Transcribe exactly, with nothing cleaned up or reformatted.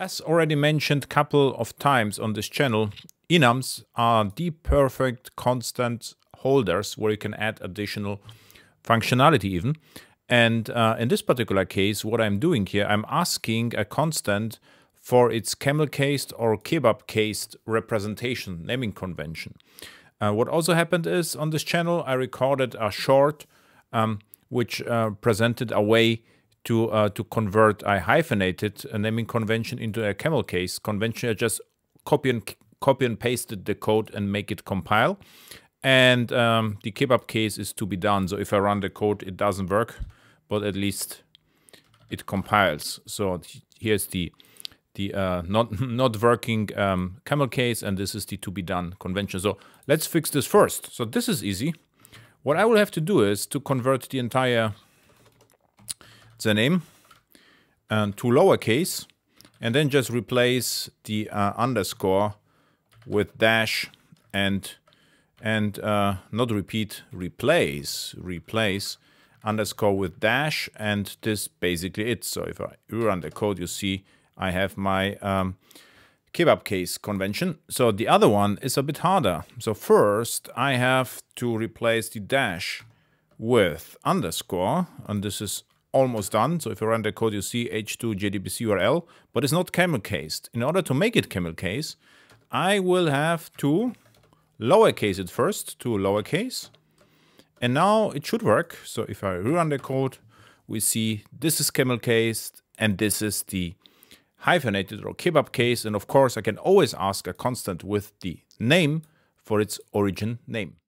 As already mentioned couple of times on this channel, enums are the perfect constant holders where you can add additional functionality even. And uh, in this particular case, what I'm doing here, I'm asking a constant for its camel-cased or kebab-cased representation naming convention. Uh, what also happened is on this channel, I recorded a short um, which uh, presented a way to uh, to convert a hyphenated a naming convention into a camel-cased convention. I just copy and copy and pasted the code and make it compile. And um, the kebab case is to be done. So if I run the code, it doesn't work, but at least it compiles. So here's the the uh, not not working um, camel case, and this is the to be done convention. So let's fix this first. So this is easy. What I will have to do is to convert the entire the name um, to lowercase, and then just replace the uh, underscore with dash and and uh, not repeat, replace, replace underscore with dash, and this basically it. So if I run the code, you see I have my um, kebab case convention. So the other one is a bit harder. So first I have to replace the dash with underscore, and this is almost done. So if you run the code, you see h two jdbc U R L, but it's not camel cased. In order to make it camel case, I will have to lowercase it first to lowercase, and now it should work. So if I rerun the code, we see this is camel cased and this is the hyphenated or kebab case. And of course I can always ask a constant with the name for its origin name.